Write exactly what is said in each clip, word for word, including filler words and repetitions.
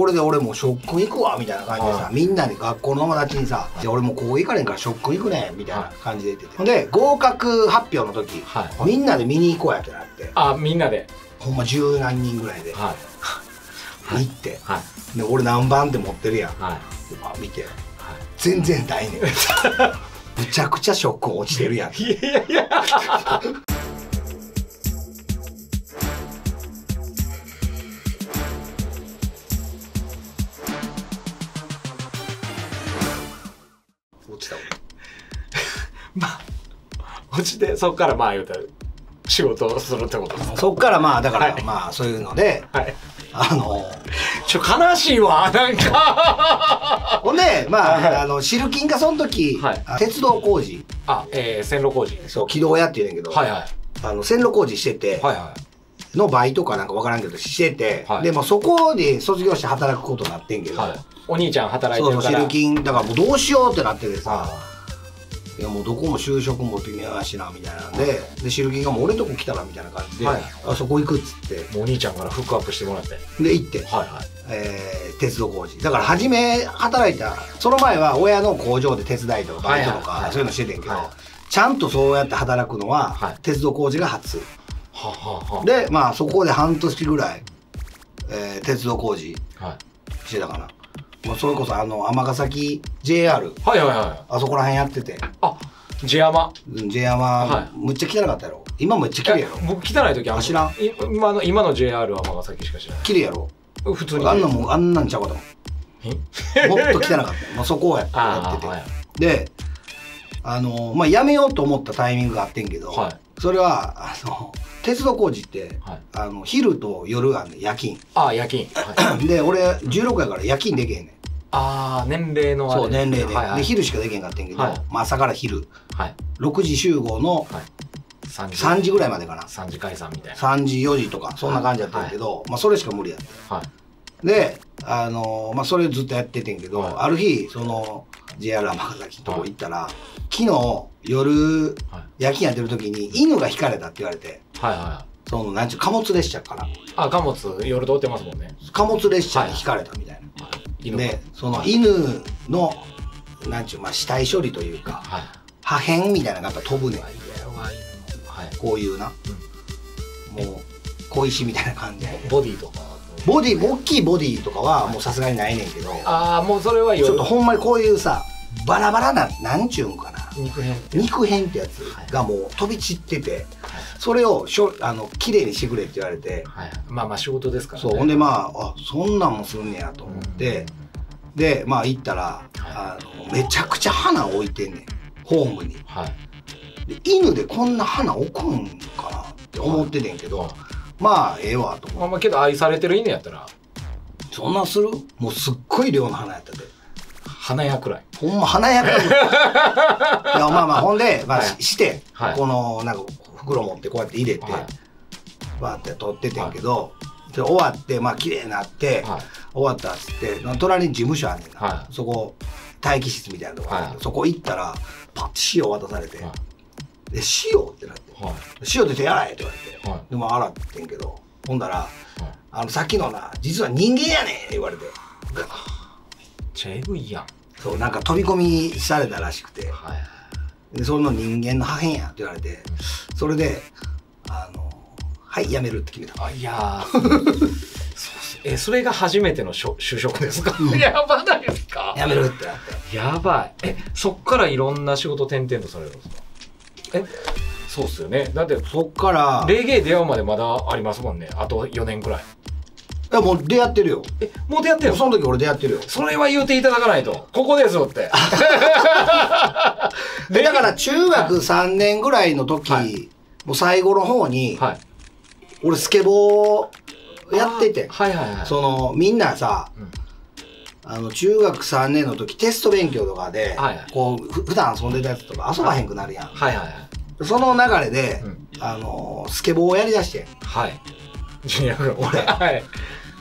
これで俺もうショック行くわみたいな感じでさ、はい、みんなに学校の友達にさ「じゃあ俺もうここ行かれんからショック行くね」みたいな感じで言ってて、で合格発表の時、はい、みんなで見に行こうやってなって、あみんなでほんま十何人ぐらいで、はい、入って、はい、で俺何番って持ってるやん、はい、見て、はい、全然ないねんむちゃくちゃショック落ちてるやん。いやいやまあ落ちて、そっからまあ言うたら仕事をするってことですか。そっからまあだから、はい、まあそういうので、はい、あのちょ悲しいわなんかほんでまあ、はい、あのシルキンがその時、はい、鉄道工事、あ、えー、線路工事、そう軌道屋っていうんだけど、はい、はい、あの線路工事してて、はい、はいのバイトかなんか分からんけどしてて、はい、でもそこで卒業して働くことになってんけど、はい、お兄ちゃん働いてるからシルキンだからもうどうしようってなっててさ、はい、いやもうどこも就職も微妙やしなみたいなんで、はい、でシルキンがもう俺とこ来たらみたいな感じで、はい、あそこ行くっつってお兄ちゃんからフックアップしてもらってで行って、はい、はい、えー、鉄道工事だから初め働いたその前は親の工場で手伝いとかバイトとかそういうのしててんけど、ちゃんとそうやって働くのは、はい、鉄道工事が初。でまあそこで半年ぐらい、えー、鉄道工事してたかな、はい、もうそれこそあの尼崎 ジェイアール、 はいはいはい、あそこら辺やってて、あ ジェイアマ ジェイアマむっちゃ汚かったやろ。今むっちゃ綺麗やろ。僕汚い時あ知らん。今の今の ジェイアール は尼崎しか知らない。綺麗やろ普通に。あんなもんあんなんちゃうかと思うもっと汚かったもうそこをやってて、であのまあやめようと思ったタイミングがあってんけど、それはあの鉄道工事って、はい、あの昼と夜がね夜勤、ああ夜勤、はい、で俺じゅうろくやから夜勤できへんねん。ああ年齢のあれ、そう年齢で、はい、はい、で昼しかできへんかったんけど、はい、まあ朝から昼、はい、ろくじ集合のさんじぐらいまでかな、さんじ解散みたいな、さんじよじとかそんな感じだったんやけど、はい、まあそれしか無理やって、はい、であの、まあ、それずっとやっててんけど、はい、ある日その ジェイアール 尼崎のとこ行ったら、はい、昨日夜夜勤やってる時に犬が引かれたって言われて、はいはい、そのなんちゅう貨物列車から、あ貨物夜通ってますもんね、貨物列車に引かれたみたいな、でその犬のなんちゅうまあ死体処理というか破片みたいなのがやっぱ飛ぶねん、こういうなもう小石みたいな感じで、ボディとかボディ大きいボディとかはもうさすがにないねんけど、ああもうそれはちょっとほんまにこういうさバラバラななんちゅうんかな肉片、肉片ってやつがもう飛び散ってて、それをしょあの綺麗にしてくれって言われて、まあまあ仕事ですからね。そうほんでまあそんなんもすんねやと思って、でまあ行ったらあのめちゃくちゃ花置いてんねんホームに。犬でこんな花置くんかなって思っててんけど、まあええわと思って、けど愛されてる犬やったらそんなんする、もうすっごい量の花やったで。花屋くらい。ほんま花屋くらい。いやまあまあほんでまあしてこのなんか袋持ってこうやって入れてバーって取っててんけど、で終わってまあ綺麗になって終わったっつって、隣に事務所あんねんな、そこ待機室みたいなとこある、そこ行ったらパッて塩渡されて、で塩ってなって、塩出てやらえって言われて、でも洗ってんけど、ほんだらあのさっきのな実は人間やねんって言われて。そうなんか飛び込みされたらしくて、はい、でその人間の破片やって言われて、それであのはいやめるって決めた。あいやそうえそれが初めての就職ですか、うん、やばないですか、やめるってなって、やばい。えそっからいろんな仕事転々とされるんですか。えそうっすよね、だってそっからレゲエ出会うまでまだありますもんね、あとよねんくらい。いやもう出会ってるよ。えもう出会ってる。その時俺出会ってるよ。それは言うていただかないと。ここですよって。だから中学さんねんぐらいの時、はい、もう最後の方に、はい、俺スケボーやってて、はいはいはい、そのみんなさ、うん、あの中学さんねんの時テスト勉強とかで、はいはい、こう普段遊んでたやつとか遊ばへんくなるやん。はいはいはい、その流れで、うん、あのスケボーをやりだして。はい。ジュニアが俺。はい。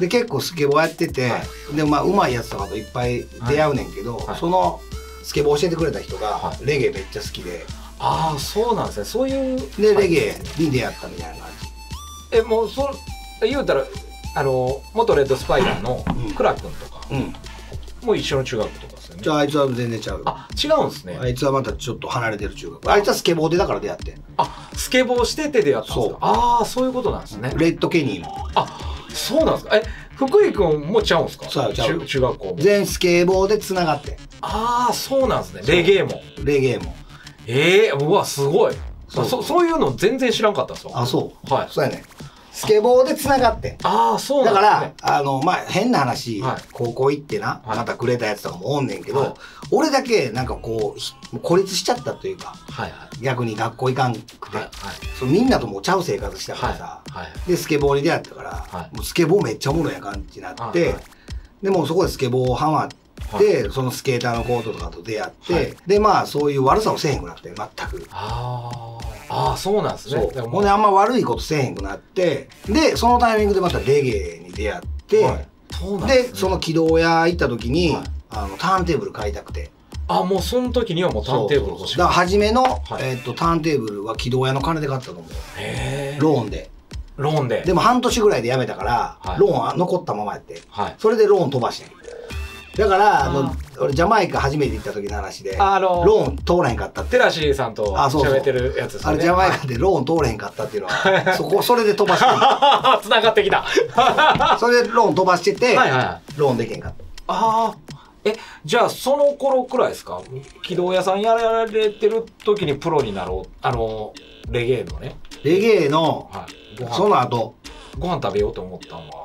で結構スケボーやってて、でまあうまいやつとかといっぱい出会うねんけど、そのスケボー教えてくれた人がレゲエめっちゃ好きで、ああそうなんですね、そういうでレゲエに出会ったみたいな感じ。えもうそう言うたらあの元レッドスパイダーのクラ君とかも一緒の中学とかですよね。じゃああいつは全然違う。あ、違うんですね。あいつはまたちょっと離れてる中学。あいつはスケボーでだから出会って。あ、スケボーしてて出会ったんですか。ああ、そういうことなんですね。レッドケニーも。あ、そうなんですか。え、福井君もちゃうんですか。そう、ちゃう。中学校全スケボーでつながって。ああ、そうなんですね。レゲエも。レゲエも。ええ、うわ、すごい。そう、そういうの全然知らんかったんですよ。あ、そう。はい。そうやね。スケボーでつながって。ああ、そうなんだ。だから、あの、まあ、変な話、高校行ってな、またくれたやつとかもおんねんけど、俺だけ、なんかこう、孤立しちゃったというか、逆に学校行かんくて、みんなともうちゃう生活したからさ、で、スケボーに出会ったから、もうスケボーめっちゃおもろいや感じになって、で、もうそこでスケボーハマって、そのスケーターのコートとかと出会って、で、まあ、そういう悪さをせえへんくなって、全く。ああ、そうなんですね。ほんであんま悪いことせえへんくなって、でそのタイミングでまたレゲエに出会って、でその軌道屋行った時にターンテーブル買いたくて、あ、もうその時にはもうターンテーブル欲しい。だから初めのターンテーブルは軌道屋の金で買ったと思う。ローンで。ローンで。でも半年ぐらいでやめたからローン残ったままやって、それでローン飛ばしてん。だから、俺、ジャマイカ初めて行った時の話で、ローン通らへんかったって。テラシーさんと喋ってるやつですね。あれ、ジャマイカでローン通らへんかったっていうのは、そこ、それで飛ばしてた。繋がってきた。それでローン飛ばしてて、ローンできへんかった。ああ。え、じゃあ、その頃くらいですか？軌道屋さんやられてる時にプロになろう。あの、レゲエのね。レゲエの、その後。ご飯食べようと思ったのは。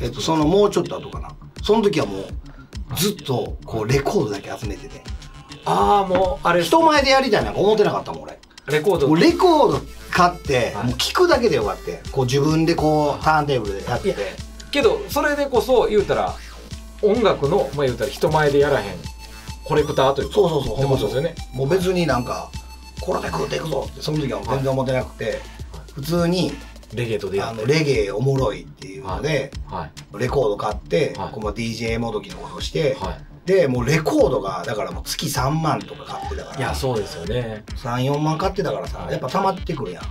えっと、そのもうちょっと後かな。その時はもうずっとこうレコードだけ集めてて、ああもうあれ人前でやりたいなんか思ってなかったもん俺。レコードレコード買ってもう聞くだけでよかった。こう自分でこうターンテーブルでやってけど、それでこそ言うたら音楽の、まあ言うたら人前でやらへんコレクターというか、そうそうそう、そうですよね。もう別になんかこれで食うていくぞってその時は全然思ってなくて、普通にレゲエと出会って、レゲエおもろいっていうのでレコード買ってディージェー もどきのことしてで、もうレコードがだからもう月さんまんとか買ってたから、いやそうですよね、さんじゅうよんまん買ってたからさ、やっぱ溜まってくるやん。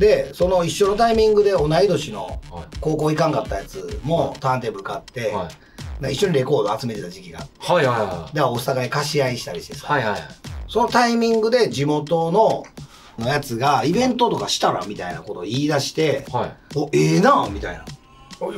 でその一緒のタイミングで同い年の高校行かんかったやつもターンテーブル買って一緒にレコード集めてた時期があって、だからお互い貸し合いしたりしてさ、そのタイミングで地元ののやつがイベントとかしたらみたいなことを言い出して、はい、おええー、なみたいな、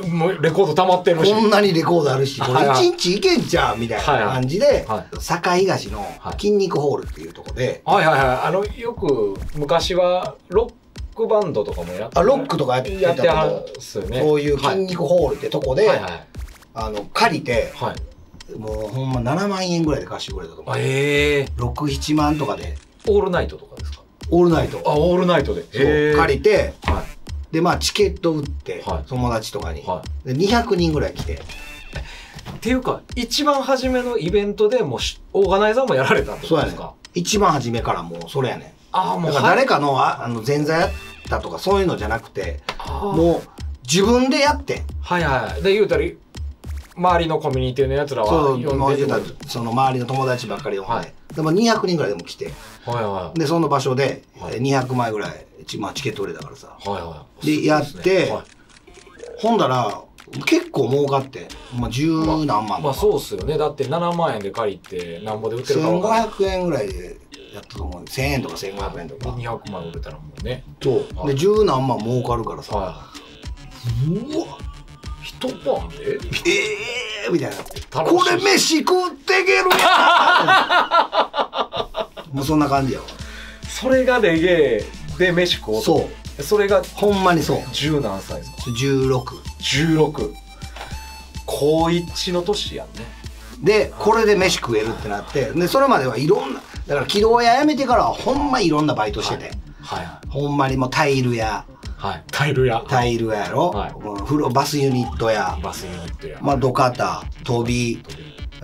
もうレコード溜まってるし、こんなにレコードあるし、これ一日いけんじゃんみたいな感じで、堺東の筋肉ホールっていうとこで、はいはいはい、あのよく昔はロックバンドとかもやって、あロックとかやってたとこ、そういう筋肉ホールってとこで、はいはい、あの借りて、はい、もうほんまななまんえんぐらいで貸してくれたと思う。えー、ろく、ななまんとかで。オールナイトとかですか。オールナイト。あ、オールナイトで借りて、でまあチケット売って友達とかににひゃくにんぐらい来てっていうか、一番初めのイベントでもうオーガナイザーもやられたんですか。一番初めからもうそれやねん。ああ、もう誰かの前座やったとかそういうのじゃなくて、もう自分でやって、はいはい、で言うたり周りのコミュニティのやつらは呼んでて、その周りの友達ばっかり呼んで、でもにひゃくにんぐらいでも来て、でその場所でにひゃくまいぐらいチケット売れたからさ、でやってほんだら結構儲かって、じゅうなんまんとか。そうっすよね、だってななまんえんで借りてなんぼで売ってるからせんごひゃくえんぐらいでやったと思う。せんえんとかせんごひゃくえんとかにひゃくまい売れたらもうね、そうでじゅうなんまん儲かるからさ、うわっ一晩でええー、みたいな、これ飯食ってけるやんもうそんな感じやわ。それがレゲエで飯食おう、そう、それがほんまにそう。十何歳ですか。じゅうろく、じゅうろく、こういちの年やんね。でこれで飯食えるってなって、でそれまではいろんな、だから軌道屋やめてからはほんまいろんなバイトしてて、はいはい、ほんまにもうタイル屋、はい、タイル屋、タイル屋やろ、はい、風呂バスユニットや、バスユニットや、まあ土方、飛び、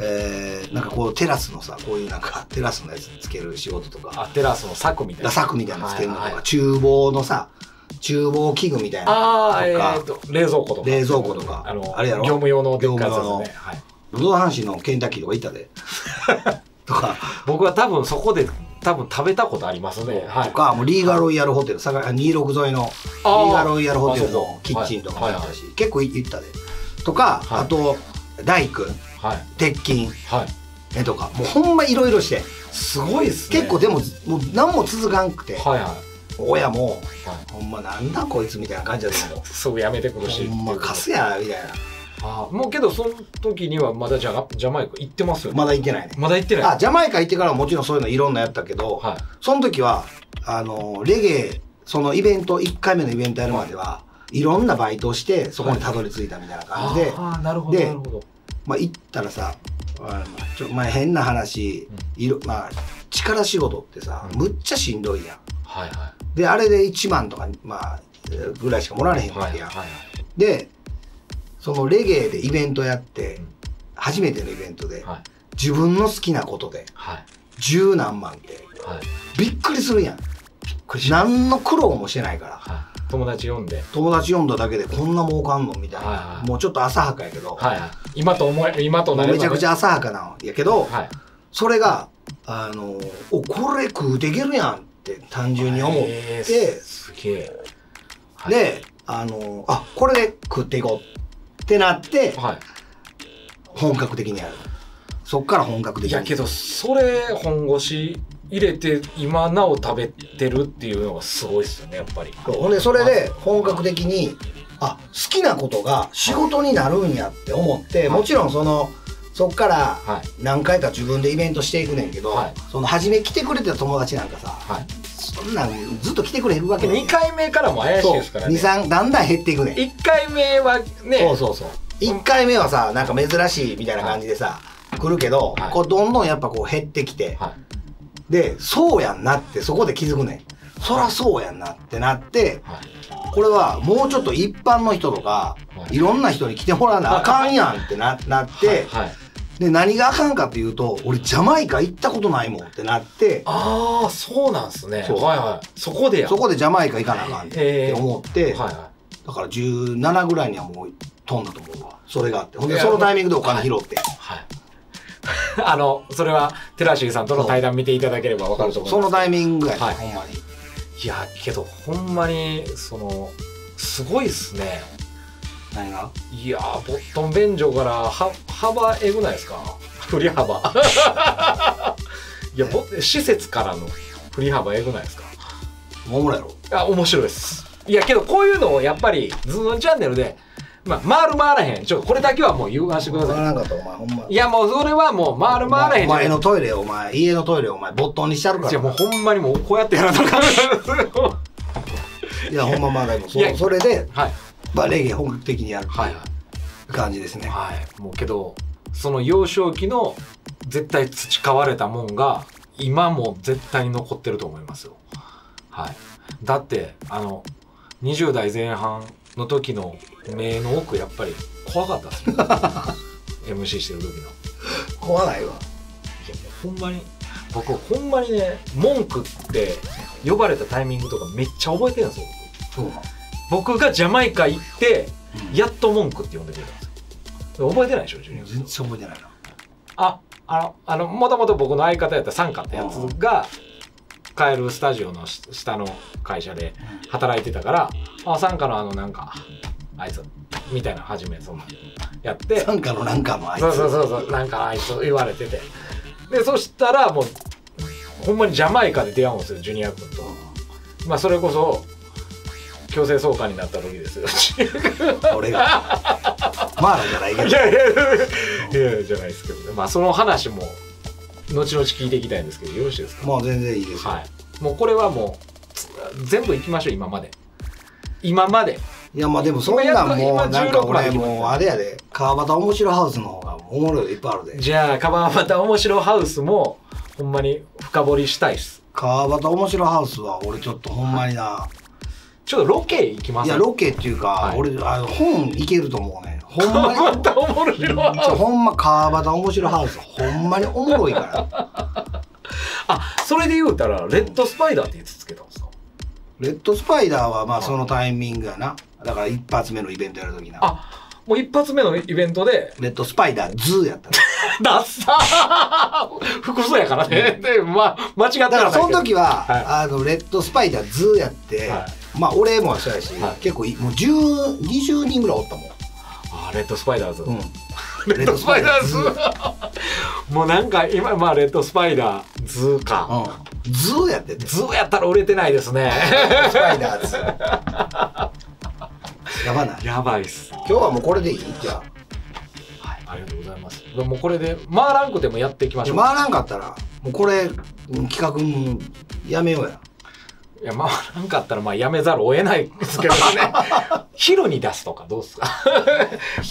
えー、なんかこうテラスのさ、こういうなんかテラスのやつつける仕事とか、あテラスの柵みたいな、柵みたいなつけるのとか、はいはい、厨房のさ、厨房器具みたいなとか、あ、えー、と冷蔵庫とか、冷蔵庫とか、あのあれやろ、業務用の業務用の、武道阪神のケンタッキーとか行ったでとか、僕は多分そこで多分食べたことありますね。とか、もうリーガロイヤルホテル、にじゅうろく沿いのリーガロイヤルホテルのキッチンとかもあったし、結構行ったで。とか、あと、大工、鉄筋、絵とか、もうほんまいろいろして。すごいですね。結構でも、もう何も続かんくて。親も、ほんまなんだこいつみたいな感じだったの。すぐやめてくるし。ほんまカスや、みたいな。ああ、もうけどその時にはまだジャ、ジャマイカ行ってますよ、ね、まだ行ってないね。まだ行ってない。あ、ジャマイカ行ってからはもちろんそういうのいろんなやったけど、はい、その時は、あの、レゲエ、そのイベント、いっかいめのイベントやるまでは、はい、いろんなバイトをして、そこにたどり着いたみたいな感じで、ああ、なるほど。で、まあ行ったらさ、ちょっとまあ変な話、うん、いろ、まあ、力仕事ってさ、むっちゃしんどいやん。はいはい。で、あれでいちまんとか、まあ、ぐらいしかもらえへんわけやん。で、そのレゲエでイベントやって、初めてのイベントで、自分の好きなことで、十何万って、びっくりするやん。何の苦労もしてないから。友達呼んで。友達呼んだだけでこんな儲かんのみたいな。もうちょっと浅はかやけど。今と思え、今となれば。めちゃくちゃ浅はかなんやけど、それが、あの、お、これ食うていけるやんって単純に思って、すげえ。で、あの、あ、これで食っていこう。ってなって、はい、本格的にやる。そっから本格的に。いやけどそれ本腰入れて今なお食べてるっていうのがすごいですよね、やっぱり。ほんでそれで本格的に、あ、好きなことが仕事になるんやって思って、はい、もちろんそのそっから何回か自分でイベントしていくねんけど、はい、その初め来てくれてた友達なんかさ、はい、そんなんずっと来てくれるわけで、ね、にかいめからも怪しいですからね。に、さんだんだん減っていくねん。いっかいめはね、そうそうそう、いっかいめはさ、なんか珍しいみたいな感じでさ、はい、来るけど、はい、こうどんどんやっぱこう減ってきて、はい、でそうやんなってそこで気づくねん。そらそうやんなってなって、はい、これはもうちょっと一般の人とか、はい、いろんな人に来てもらわなあかんやんって な, なって、はいはい、で何があかんかっていうと、俺ジャマイカ行ったことないもんってなって。ああ、そうなんすね。 そ, はい、はい、そこでやそこでジャマイカ行かなあかんって思って、だからじゅうななぐらいにはもう飛んだと思うわ。それがあって、ほんでそのタイミングでお金拾って、はいはい、あのそれは寺重さんとの対談見ていただければ分かると思います。 そ, そのタイミングやね、はい、ほんまに。いやけどほんまにそのすごいっすね。何が？いやー、ボットン便所からは幅えぐないですか？振り幅。いや、ぼ施設からの振り幅えぐないですか？おもろいやろ。あ、面白いです。いやけどこういうのをやっぱりズーンチャンネルで、まあ、回る回らへん、ちょっとこれだけはもう言わしてください。回らなかった、お前ほんま。いやもうそれはもう回る回らへん。お前のトイレ、お前家のトイレ、お前ボットンにしちゃるから。いやもうほんまにもうこうやってやらなかった。いやほんままだよ。それで、はい、まあレゲエ本格的にやる感じですね。はい、もうけどその幼少期の絶対培われたもんが今も絶対に残ってると思いますよ。はい、だってあのにじゅう代前半の時の目の奥やっぱり怖かったっすね。エムシー してる時の怖ないわ。いやほんまに僕ほんまにね、文句って呼ばれたタイミングとかめっちゃ覚えてるんですよ。そうな、僕がジャマイカ行ってやっと文句って呼んでくれたんですよ。覚えてないでしょ、ジュニア。全然覚えてないな。あ、あのあのもともと僕の相方やったサンカってやつがカエルスタジオの下の会社で働いてたから、うん、あ、サンカのあのなんかあいつみたいな初めそのやってサンカのなんかもあいつ、そうそうそうそうなんかあいつ言われてて、でそしたらもうほんまにジャマイカで出会うんですよ、ジュニア君と。まあそれこそ強制送還になった時ですよ。俺がマーロンじゃないけど。いやいやいやじゃないですけど、ね、まあその話も後々聞いていきたいんですけど、よろしいですか？もう全然いいですよ。はい。もうこれはもう全部いきましょう、今まで。今まで。いやまあでもそんなんもうなんか俺もうあれやで、川端おもしろハウスの方がおもろいのいっぱいあるで。じゃあ川端おもしろハウスもほんまに深掘りしたいっす。川端おもしろハウスは俺ちょっとほんまにな、はい。ちょっとロケ行きます。いやロケっていうか、はい、俺あの本行けると思うね。ほんまに川端おもろハウス。ほんま川端おもしろハウスほんまにおもろいから。あ、それで言うたらレッドスパイダーっていつつけたんですか？レッドスパイダーはまあそのタイミングやな。だから一発目のイベントやるときな。あ、もう一発目のイベントでレッドスパイダーズーやった。ダッサー服装やからね。で、まあ、間違ったらその時は、はい、あのレッドスパイダーズやって、はい、まあ俺もそうやし、はい、結構もうじゅう、にじゅうにんぐらいおったもん。あ、レッドスパイダーズ、うん、レッドスパイダーズもうなんか今、まあレッドスパイダーズか、うん、ズやってて、ズやったら売れてないですね。レッドスパイダーズやばない、やばいっす。今日はもうこれでいいじゃあ。ありがとうございます。もうこれで回らんくてもやっていきましょう。回らんかったらもうこれ企画やめようや。いや、回らんかったらまあやめざるを得ないですけどね。昼に出すとかどうすか。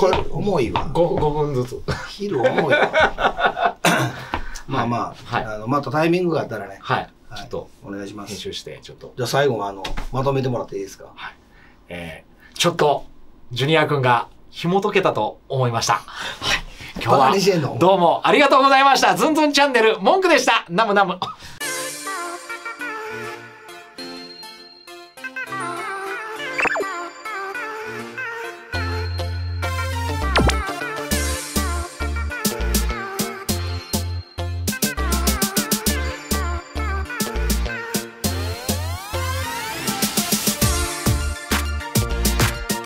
これ重いわ。ごふんずつ。昼重いわ。まあまあ、あのまたタイミングがあったらね。はい。ちょっとお願いします。編集してちょっと。じゃあ最後はあのまとめてもらっていいですか。はい。えちょっとジュニア君が紐解けたと思いました。はい、今日はどうもありがとうございました。ズンズンチャンネル文句でした。ナムナム。